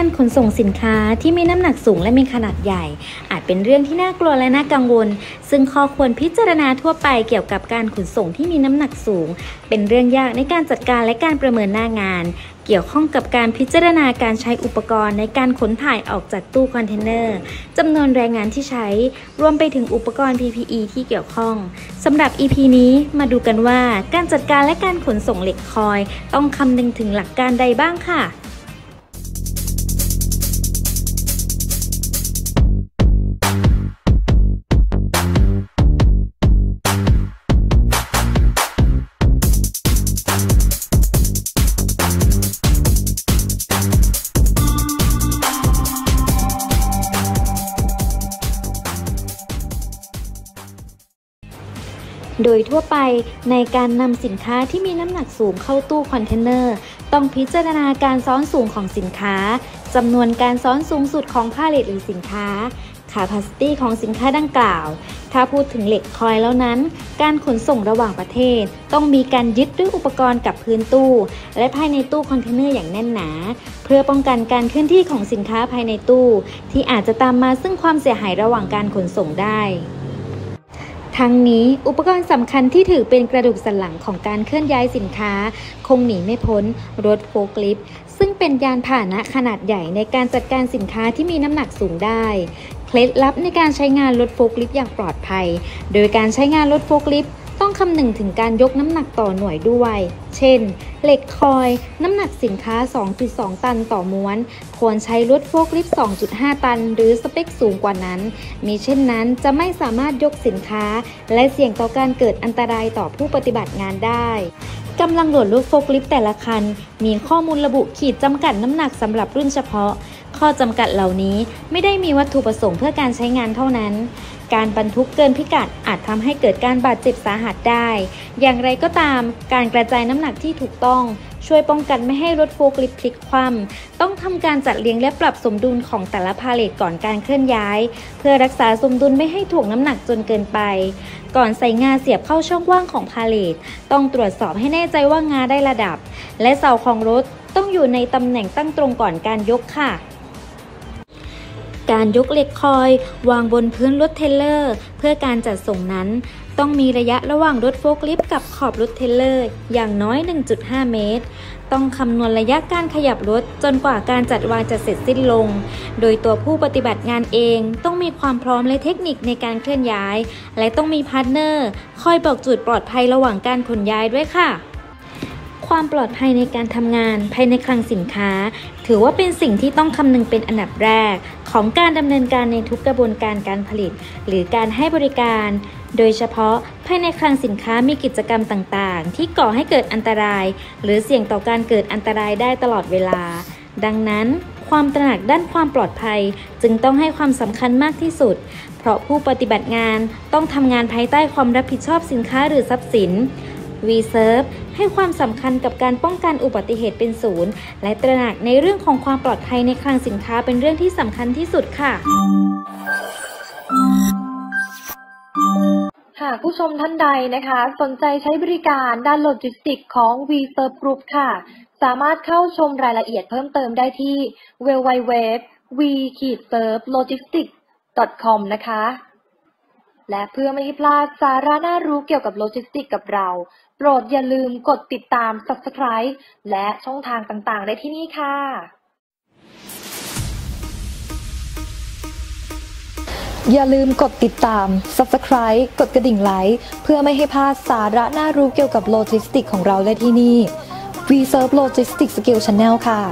การขนส่งสินค้าที่มีน้ำหนักสูงและมีขนาดใหญ่อาจเป็นเรื่องที่น่ากลัวและน่ากังวลซึ่งข้อควรพิจารณาทั่วไปเกี่ยวกับการขนส่งที่มีน้ำหนักสูงเป็นเรื่องยากในการจัดการและการประเมินหน้างานเกี่ยวข้องกับการพิจารณาการใช้อุปกรณ์ในการขนถ่ายออกจากตู้คอนเทนเนอร์จำนวนแรงงานที่ใช้รวมไปถึงอุปกรณ์ PPE ที่เกี่ยวข้องสำหรับ EP นี้มาดูกันว่าการจัดการและการขนส่งเหล็กคอยต้องคำนึงถึงหลักการใดบ้างค่ะโดยทั่วไปในการนำสินค้าที่มีน้ำหนักสูงเข้าตู้คอนเทนเนอร์ต้องพิจารณาการซ้อนสูงของสินค้าจำนวนการซ้อนสูงสุดของพาเลทหรือสินค้า Capacity ของสินค้าดังกล่าวถ้าพูดถึงเหล็กคอยแล้วนั้นการขนส่งระหว่างประเทศต้องมีการยึดด้วยอุปกรณ์กับพื้นตู้และภายในตู้คอนเทนเนอร์อย่างแน่นหนาเพื่อป้องกันการเคลื่อนที่ของสินค้าภายในตู้ที่อาจจะตามมาซึ่งความเสียหายระหว่างการขนส่งได้ทั้งนี้อุปกรณ์สำคัญที่ถือเป็นกระดูกสันหลังของการเคลื่อนย้ายสินค้าคงหนีไม่พ้นรถโฟล์คลิฟต์ซึ่งเป็นยานพาหนะขนาดใหญ่ในการจัดการสินค้าที่มีน้ำหนักสูงได้เคล็ดลับในการใช้งานรถโฟล์คลิฟต์อย่างปลอดภัยโดยการใช้งานรถโฟล์คลิฟต์ต้องคำนึงถึงการยกน้ำหนักต่อหน่วยด้วยเช่นเหล็กคอยน้ำหนักสินค้า 2.2 ตันต่อม้วนควรใช้รถโฟล์คลิฟต์ 2.5 ตันหรือสเปคสูงกว่านั้นมิเช่นนั้นจะไม่สามารถยกสินค้าและเสี่ยงต่อการเกิดอันตรายต่อผู้ปฏิบัติงานได้กำลังโหลดรถโฟล์คลิฟต์แต่ละคันมีข้อมูลระบุขีดจำกัดน้ำหนักสำหรับรุ่นเฉพาะข้อจำกัดเหล่านี้ไม่ได้มีวัตถุประสงค์เพื่อการใช้งานเท่านั้นการบรรทุกเกินพิกัดอาจทำให้เกิดการบาดเจ็บสาหัสได้อย่างไรก็ตามการกระจายน้ำหนักที่ถูกต้องช่วยป้องกันไม่ให้รถโฟล์คลิฟต์พลิกคว่ำต้องทำการจัดเรียงและปรับสมดุลของแต่ละพาเลทก่อนการเคลื่อนย้ายเพื่อรักษาสมดุลไม่ให้ถ่วงน้ำหนักจนเกินไปก่อนใส่งาเสียบเข้าช่องว่างของพาเลทต้องตรวจสอบให้แน่ใจว่างาได้ระดับและเสาของรถต้องอยู่ในตำแหน่งตั้งตรงก่อนการยกค่ะการยกเหล็กคอยวางบนพื้นรถเทรลเลอร์เพื่อการจัดส่งนั้นต้องมีระยะระหว่างรถโฟล์คลิฟต์กับขอบรถเทรลเลอร์อย่างน้อย 1.5 เมตรต้องคำนวณระยะการขยับรถจนกว่าการจัดวางจะเสร็จสิ้นลงโดยตัวผู้ปฏิบัติงานเองต้องมีความพร้อมและเทคนิคในการเคลื่อนย้ายและต้องมีพาร์ทเนอร์คอยบอกจุดปลอดภัยระหว่างการขนย้ายด้วยค่ะความปลอดภัยในการทำงานภายในคลังสินค้าถือว่าเป็นสิ่งที่ต้องคำนึงเป็นอันดับแรกของการดำเนินการในทุกกระบวนการการผลิตหรือการให้บริการโดยเฉพาะภายในคลังสินค้ามีกิจกรรมต่างๆที่ก่อให้เกิดอันตรายหรือเสี่ยงต่อการเกิดอันตรายได้ตลอดเวลาดังนั้นความตระหนักด้านความปลอดภัยจึงต้องให้ความสำคัญมากที่สุดเพราะผู้ปฏิบัติงานต้องทำงานภายใต้ความรับผิดชอบสินค้าหรือทรัพย์สินv-serve ให้ความสำคัญกับการป้องกันอุบัติเหตุเป็นศูนย์และตระหนักในเรื่องของความปลอดภัยในคลังสินค้าเป็นเรื่องที่สำคัญที่สุดค่ะหากผู้ชมท่านใดนะคะสนใจใช้บริการด้านโลจิสติกของ v-serve Group ค่ะสามารถเข้าชมรายละเอียดเพิ่มเติมได้ที่ www.v-servelogistics.com นะคะและเพื่อไม่ให้พลาดสาระน่ารู้เกี่ยวกับโลจิสติกส์กับเราโปรดอย่าลืมกดติดตาม Subscribe และช่องทางต่างๆได้ที่นี่ค่ะอย่าลืมกดติดตาม Subscribe กดกระดิ่งไลค์เพื่อไม่ให้พลาดสาระน่ารู้เกี่ยวกับโลจิสติกส์ของเราได้ที่นี่ v-serve Logistics Skill Channel ค่ะ